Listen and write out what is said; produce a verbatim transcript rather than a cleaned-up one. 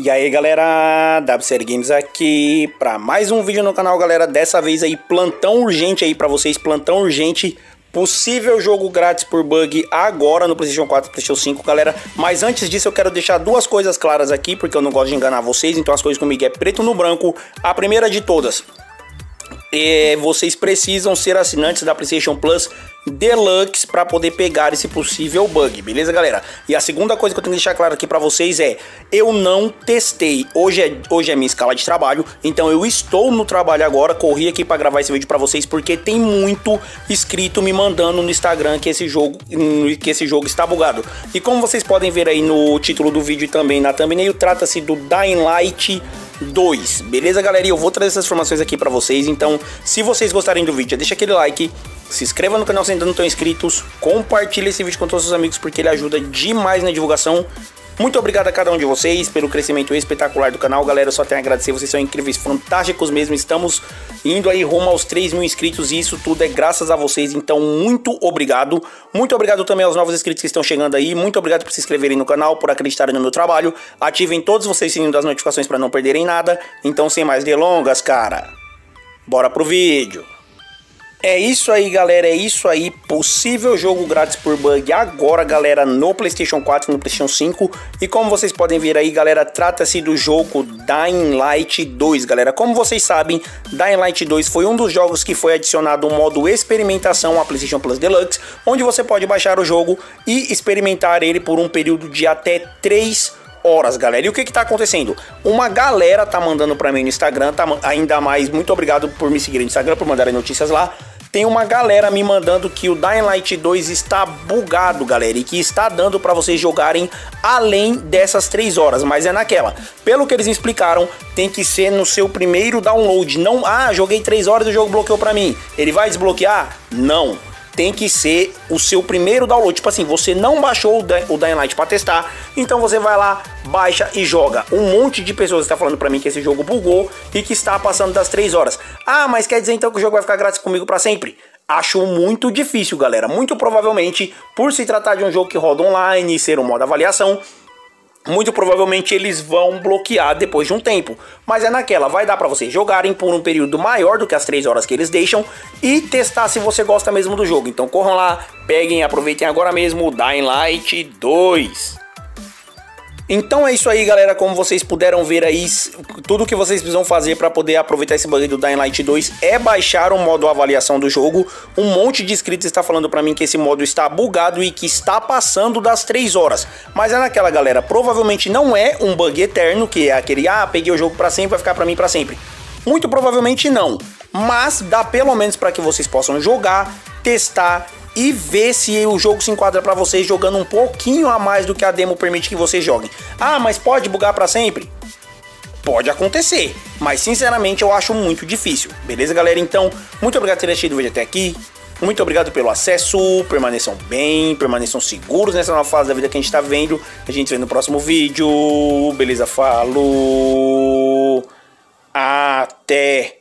E aí galera, W C L Games aqui para mais um vídeo no canal, galera. Dessa vez aí, plantão urgente aí para vocês, plantão urgente, possível jogo grátis por bug agora no PlayStation quatro e PlayStation cinco, galera. Mas antes disso eu quero deixar duas coisas claras aqui, porque eu não gosto de enganar vocês, então as coisas comigo é preto no branco. A primeira de todas, é, vocês precisam ser assinantes da PlayStation Plus Deluxe para poder pegar esse possível bug, beleza galera? E a segunda coisa que eu tenho que deixar claro aqui para vocês é: eu não testei, hoje é, hoje é minha escala de trabalho, então eu estou no trabalho agora, corri aqui para gravar esse vídeo para vocês porque tem muito inscrito me mandando no Instagram que esse jogo que esse jogo está bugado. E como vocês podem ver aí no título do vídeo e também na thumbnail, trata-se do Dying Light dois, beleza galera? E eu vou trazer essas informações aqui para vocês, então se vocês gostarem do vídeo, deixa aquele like, se inscreva no canal se ainda não estão inscritos, compartilhe esse vídeo com todos os seus amigos porque ele ajuda demais na divulgação. Muito obrigado a cada um de vocês pelo crescimento espetacular do canal, galera. Eu só tenho a agradecer, vocês são incríveis, fantásticos mesmo. Estamos indo aí rumo aos três mil inscritos e isso tudo é graças a vocês, então muito obrigado. Muito obrigado também aos novos inscritos que estão chegando aí. Muito obrigado por se inscreverem no canal, por acreditarem no meu trabalho. Ativem todos vocês o sininho das notificações para não perderem nada. Então sem mais delongas, cara, bora pro vídeo. É isso aí galera, é isso aí, possível jogo grátis por bug agora galera no PlayStation quatro e no PlayStation cinco. E como vocês podem ver aí galera, trata-se do jogo Dying Light dois galera. Como vocês sabem, Dying Light dois foi um dos jogos que foi adicionado um modo experimentação à PlayStation Plus Deluxe, onde você pode baixar o jogo e experimentar ele por um período de até três horas, galera. E o que que tá acontecendo? Uma galera tá mandando pra mim no Instagram, tá, ainda mais, muito obrigado por me seguir no Instagram, por mandarem notícias lá. Tem uma galera me mandando que o Dying Light dois está bugado, galera, e que está dando para vocês jogarem além dessas três horas, mas é naquela. Pelo que eles explicaram, tem que ser no seu primeiro download. Não, ah, joguei três horas e o jogo bloqueou pra mim, ele vai desbloquear? Não. Tem que ser o seu primeiro download. Tipo assim, você não baixou o Dying Light para testar, então você vai lá, baixa e joga. Um monte de pessoas está falando para mim que esse jogo bugou e que está passando das três horas. Ah, mas quer dizer então que o jogo vai ficar grátis comigo para sempre? Acho muito difícil, galera. Muito provavelmente, por se tratar de um jogo que roda online e ser um modo avaliação, muito provavelmente eles vão bloquear depois de um tempo. Mas é naquela, vai dar pra vocês jogarem por um período maior do que as três horas que eles deixam e testar se você gosta mesmo do jogo. Então corram lá, peguem e aproveitem agora mesmo o Dying Light dois. Então é isso aí galera, como vocês puderam ver aí, tudo que vocês precisam fazer para poder aproveitar esse bug do Dying Light dois é baixar o modo avaliação do jogo. Um monte de inscritos está falando para mim que esse modo está bugado e que está passando das três horas. Mas é naquela galera, provavelmente não é um bug eterno, que é aquele, ah, peguei o jogo para sempre, vai ficar para mim para sempre. Muito provavelmente não, mas dá pelo menos para que vocês possam jogar, testar e ver se o jogo se enquadra para vocês, jogando um pouquinho a mais do que a demo permite que vocês joguem. Ah, mas pode bugar para sempre? Pode acontecer, mas sinceramente eu acho muito difícil. Beleza galera? Então, muito obrigado por ter assistido o vídeo até aqui. Muito obrigado pelo acesso, permaneçam bem, permaneçam seguros nessa nova fase da vida que a gente tá vendo. A gente se vê no próximo vídeo. Beleza? Falou! Até!